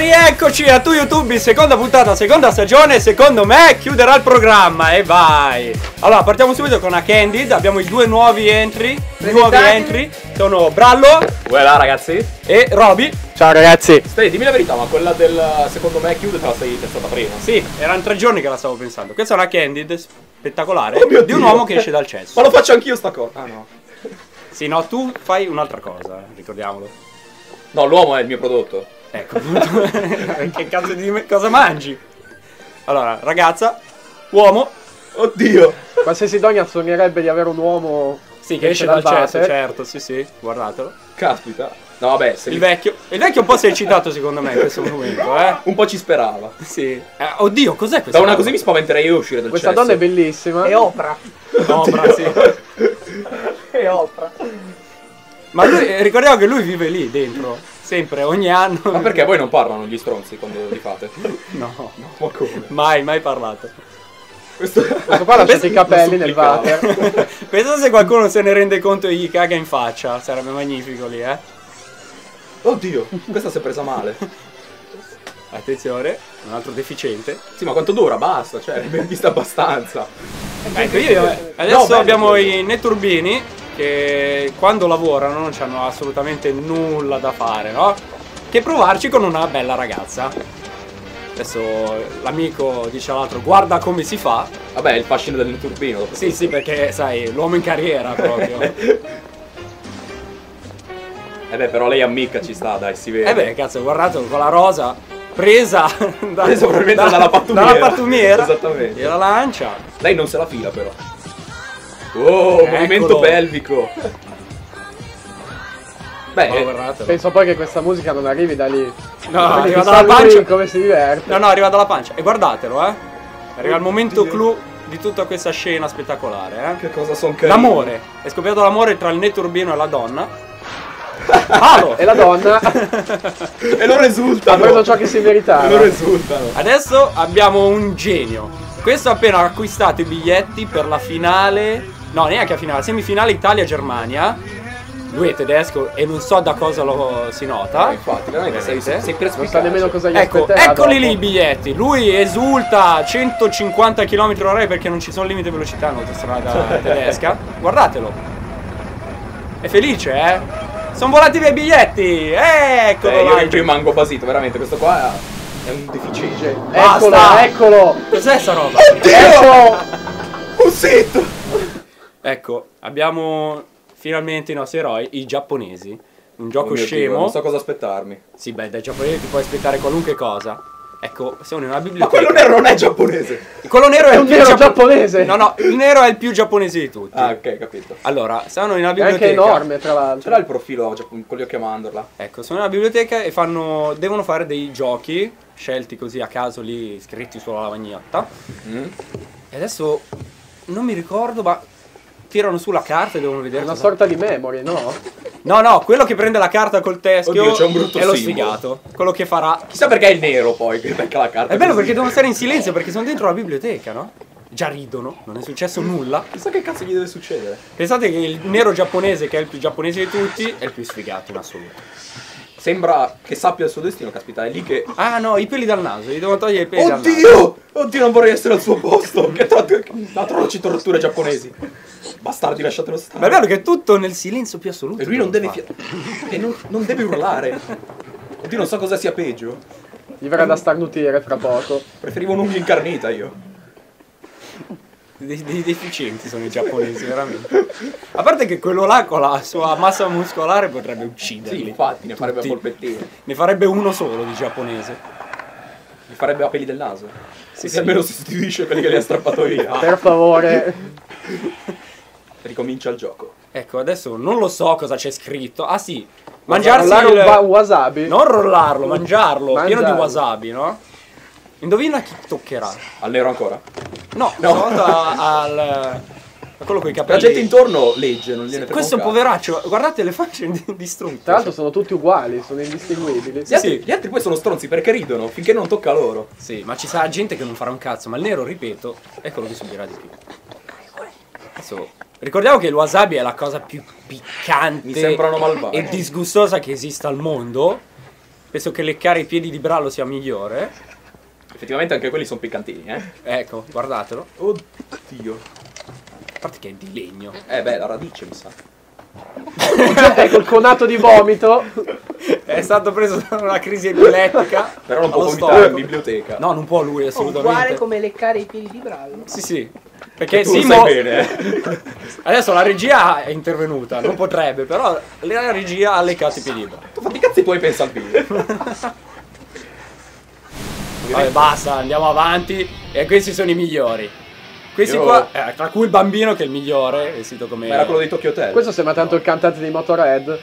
rieccoci a Tu YouTube, seconda puntata, seconda stagione. Secondo me chiuderà il programma e vai. Allora partiamo subito con una Candid. Abbiamo i due nuovi entry. Sono Brallo. Voilà ragazzi. E Roby. Ciao ragazzi. Stai, dimmi la verità, ma quella del secondo me chiude te la sei pensata prima? Sì, erano 3 giorni che la stavo pensando. Questa è una Candid spettacolare, oh, di un uomo che esce dal cesso. Ma lo faccio anch'io sta cosa. Ah no. Sì, no, tu fai un'altra cosa, ricordiamolo. No, l'uomo è il mio prodotto. Ecco, che cazzo di cosa mangi? Allora, ragazza, uomo. Oddio, qualsiasi donna sognerebbe di avere un uomo. Sì, che esce dal cesso, certo, sì, sì, guardatelo. Caspita. No, vabbè, se il vecchio un po' si è eccitato secondo me in questo momento, eh. Un po' ci sperava. Sì. Oddio, cos'è questa? Da una così mi spaventerei io uscire dal cesso. Questa donna è bellissima. È Oprah. Oprah, sì. È Oprah. Ma lui, ricordiamo che lui vive lì dentro. Sempre, ogni anno. Ma perché voi non parlano gli stronzi quando li fate? No, no, ma come? Mai parlato. Questo qua lasciate i capelli nel water. Pensa se qualcuno se ne rende conto e gli caga in faccia. Sarebbe magnifico lì, eh. Oddio, questa si è presa male. Attenzione, un altro deficiente. Sì, ma quanto dura? Basta, cioè, ben vista abbastanza. Ecco, io adesso no, abbiamo i netturbini che quando lavorano non hanno assolutamente nulla da fare, no? Che provarci con una bella ragazza. Adesso l'amico dice all'altro guarda come si fa. Vabbè, il fascino del turbino. Sì, sì, perché sai, l'uomo in carriera proprio. Eh beh, però lei amica ci sta, dai, si vede. Eh beh, cazzo, guardato con la rosa presa dalla pattumiera. Dalla pattumiera. Esattamente. E la lancia. Lei non se la fila però. Oh, eccolo. Movimento pelvico. Beh, penso poi che questa musica non arrivi da lì. No, arriva dalla pancia. Come si diverte. No, no, arriva dalla pancia. E guardatelo, eh. Arriva il momento clou di tutta questa scena spettacolare, eh. Che cosa son carino. L'amore. È scoppiato l'amore tra il netturbino e la donna. Palo. E la donna. E loro esultano. Ha preso ciò che si meritava. E loro esultano. Adesso abbiamo un genio. Questo ha appena acquistato i biglietti per la finale. No, neanche a finale, semifinale Italia-Germania. Lui è tedesco e non so da cosa lo si nota. Infatti, veramente sei non sa nemmeno cosa gli aspetterà. Eccoli lì i biglietti. Lui esulta 150 km/h perché non ci sono limite velocità in autostrada tedesca. Guardatelo. È felice, eh? Sono volati via i biglietti. Eccolo. Io rimango basito, veramente. Questo qua è un deficiente. Eccolo, eccolo. Cos'è sta roba? Oddio! Un set! Ecco, abbiamo finalmente i nostri eroi, i giapponesi. Un gioco scemo. Non so cosa aspettarmi. Sì, beh, dai giapponesi ti puoi aspettare qualunque cosa. Ecco, siamo in una biblioteca. Ma quello nero non è giapponese. Quello nero è un nero giapponese. No, no, il nero è il più giapponese di tutti. Ah, ok, capito. Allora, siamo in una biblioteca. È anche enorme, tra l'altro. Ce l'ha il profilo con gli occhi a mandorla. Ecco, sono in una biblioteca e devono fare dei giochi scelti così a caso lì, scritti sulla lavagnotta. E adesso non mi ricordo, ma tirano sulla carta e devono vedere. È una sorta di memory, no? No, no, quello che prende la carta col teschio. Oddio, c'è un brutto è lo sfigato. Quello che farà. Chissà perché è il nero poi che becca la carta. È bello così. Perché devono stare in silenzio perché sono dentro la biblioteca, no? Già ridono, non è successo nulla. Chissà che cazzo gli deve succedere. Pensate che il nero giapponese, che è il più giapponese di tutti, è il più sfigato in assoluto. Sembra che sappia il suo destino, caspita, è lì che. Ah no, i peli dal naso, gli devono togliere i peli dal naso. Oddio! Oddio, non vorrei essere al suo posto. Che atroci torture giapponesi. Bastardi, lasciatelo stare. Ma è vero che è tutto nel silenzio più assoluto. E lui non deve e non deve urlare. Oddio, non so cosa sia peggio. Gli verrà da starnutire fra poco. Preferivo un'unghia incarnita io. Dei deficienti sono i giapponesi, veramente. A parte che quello là con la sua massa muscolare potrebbe ucciderli. Sì, infatti, ne farebbe a polpettine. Ne farebbe uno solo di giapponese. Li farebbe a peli del naso. Sì, sì. Almeno sostituisce quelli che li ha strappato via. Per favore. Ricomincia il gioco. Ecco, adesso non lo so cosa c'è scritto. Ah sì, mangiarsi il wasabi. Non rollarlo, mangiarlo. Pieno di wasabi, no? Indovina chi toccherà. Al nero ancora? No, no. A quello con i capelli. La gente intorno legge, non gliene frega. Questo poveraccio, guardate le facce distrutte. Tra l'altro sono tutti uguali, sono indistinguibili. Sì, sì. Gli altri poi sono stronzi perché ridono finché non tocca loro. Sì, ma ci sarà gente che non farà un cazzo, ma il nero, ripeto, è quello che subirà di più. Adesso, ricordiamo che il wasabi è la cosa più piccante e disgustosa che esista al mondo. Penso che leccare i piedi di Brallo sia migliore. Effettivamente anche quelli sono piccantini, eh? Ecco, guardatelo. Oddio. A parte che è di legno. Beh, la radice mi sa. Ecco il conato di vomito. È stato preso da una crisi epilettica. Però non può vomitare in biblioteca. No, non può lui, assolutamente. Uguale come leccare i piedi di Brallo. Sì, sì. Perché tu Simo... sai bene. Adesso la regia è intervenuta, non potrebbe, però la regia ha leccato i piedi di Brallo. Tu fatti cazzi puoi pensare al video. Vabbè, basta, andiamo avanti. E questi sono i migliori. Questi qua, tra cui il bambino che è il migliore, vestito come... Ma era quello di Tokyo Hotel. Questo sembra tanto il cantante di Motorhead.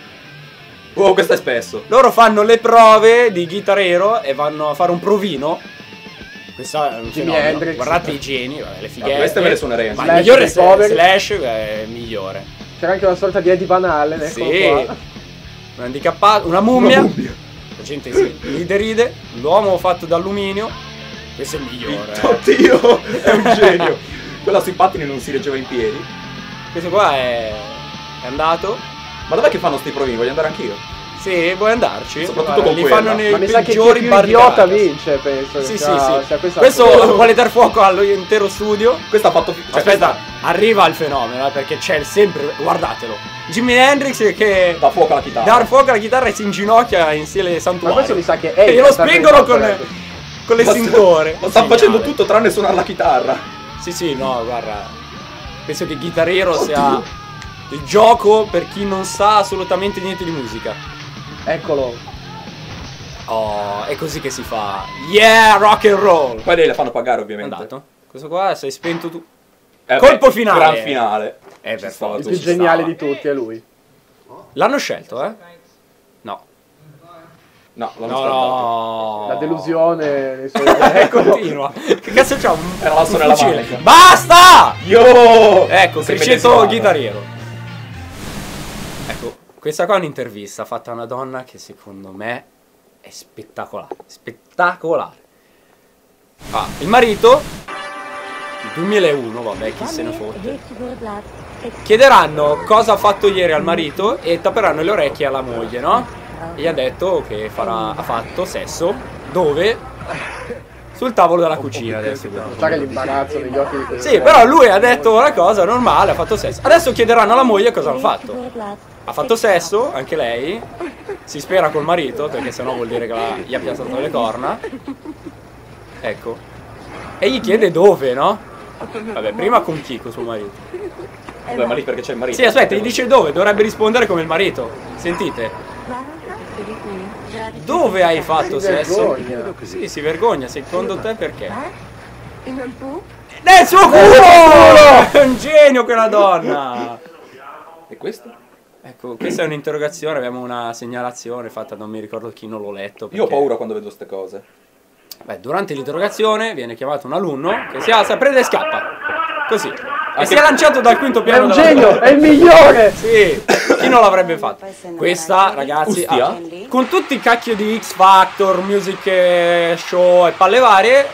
Oh, questo è spesso. Loro fanno le prove di Guitar Hero e vanno a fare un provino. Questa è un fenomeno. Guardate i geni, le fighette. No, queste me le suonerei. Ma il migliore è Slash, è migliore. C'era anche una sorta di Eddie Van Halen, ecco qua. Un handicappato, una mummia. La gente si ride, l'uomo fatto d'alluminio. Questo è il migliore. Oddio, è un genio. Quella sui pattini non si reggeva in piedi. Questo qua è andato. Ma dov'è che fanno sti provini? Voglio andare anch'io. Sì, vuoi andarci? Soprattutto con quello. Ma mi sa che chi più idiota vince, penso. Sì, sì, sì. Questo vuole dar fuoco all'intero studio. Questo ha fatto... Aspetta, arriva al fenomeno, perché c'è sempre... Guardatelo. Jimi Hendrix che dà fuoco alla chitarra. Dar fuoco alla chitarra e si inginocchia in stile santuario. Ma questo mi sa che è... E lo spingono con l'estintore. Lo stanno facendo tutto tranne suonare la chitarra. Sì, sì, no, guarda. Penso che Guitar Hero sia il gioco per chi non sa assolutamente niente di musica. Eccolo. Oh, è così che si fa. Yeah, rock and roll. Poi le fanno pagare ovviamente. Andato. Questo qua sei spento tu. Colpo finale. Gran finale. Per forza, il più geniale di tutti è lui. L'hanno scelto, eh? No. No, l'hanno scelto. La delusione. Continua. Che cazzo c'ha? Era la sorella manica. Basta! Yo! Ecco, criceto Guitariero. Ecco, questa qua è un'intervista fatta a una donna che secondo me è spettacolare. Spettacolare. Ah, il marito, il 2001, vabbè, chi se ne fotte. Chiederanno cosa ha fatto ieri al marito e tapperanno le orecchie alla moglie, no? E gli ha detto che ha fatto sesso dove? Sul tavolo della cucina adesso. C'è che l'imbarazzo negli occhi di questo. Sì, però lui ha detto una cosa normale, ha fatto sesso. Adesso chiederanno alla moglie cosa hanno fatto. Ha fatto sesso, anche lei. Si spera col marito, perché sennò vuol dire che gli ha piazzato le corna. Ecco. E gli chiede dove, no? Vabbè, prima con chi, con suo marito? Vabbè, ma lì perché c'è il marito. Sì, aspetta, gli dice dove, dovrebbe rispondere come il marito. Sentite. Dove hai fatto sesso? Sì, si vergogna, secondo te perché? Nel suo culo! È un genio quella donna! E questo? Ecco, questa è un'interrogazione, abbiamo una segnalazione fatta, non mi ricordo chi, non l'ho letto. Perché... Io ho paura quando vedo queste cose. Beh, durante l'interrogazione viene chiamato un alunno che si alza, prende e scappa. Così. E si è lanciato dal quinto piano. È un genio, è il migliore. Sì, chi non l'avrebbe fatto? Questa, ragazzi, con tutti i cacchio di X Factor, music show e palle varie,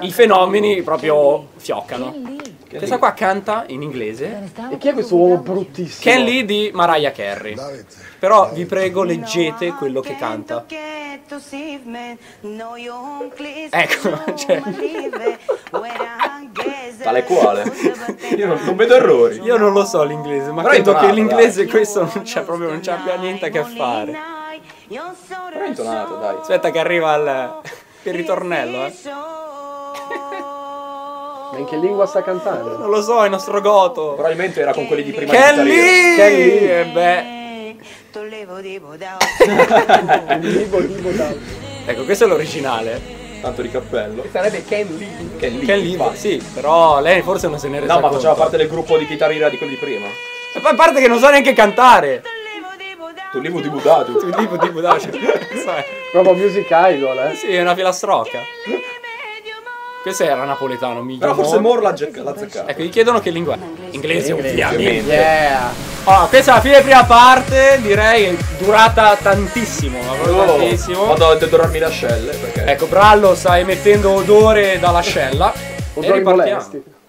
i fenomeni proprio fioccano. Questa qua canta in inglese. E chi è questo uomo bruttissimo? Ken Lee di Mariah Carey. Però vi prego, leggete quello che canta. Ecco, cioè... Tale quale? Io non vedo errori. Io non lo so l'inglese, ma però credo che l'inglese questo non c'è proprio, non c'abbia niente a che fare. Però è intonato, dai. Aspetta che arriva il ritornello, eh. Ma in che lingua sta cantando? Non lo so, è il nostro goto. Probabilmente era con quelli di prima. Ken Lee! Ken Lee! E beh. Ecco, questo è l'originale. Tanto di cappello. E sarebbe Ken Lee. Ken Lee, sì, però lei forse non se ne resa conto. No, ma faceva parte del gruppo di Guitar Hero di quelli di prima. E poi a parte che non sa neanche cantare. Tu livo di budato. Tu livo di budato. Proprio music idol, eh. Sì, è una filastrocca. Questo era napoletano, migliore. Però forse Moore l'ha azzeccato. Ecco, gli chiedono che lingua. Inglese, ovviamente. Allora, questa è la fine prima parte, direi è durata tantissimo. Tantissimo. Vado a deodorarmi l'ascella perché... Ecco, Brallo sta emettendo odore dall'ascella. E ripartiamo. Molesti.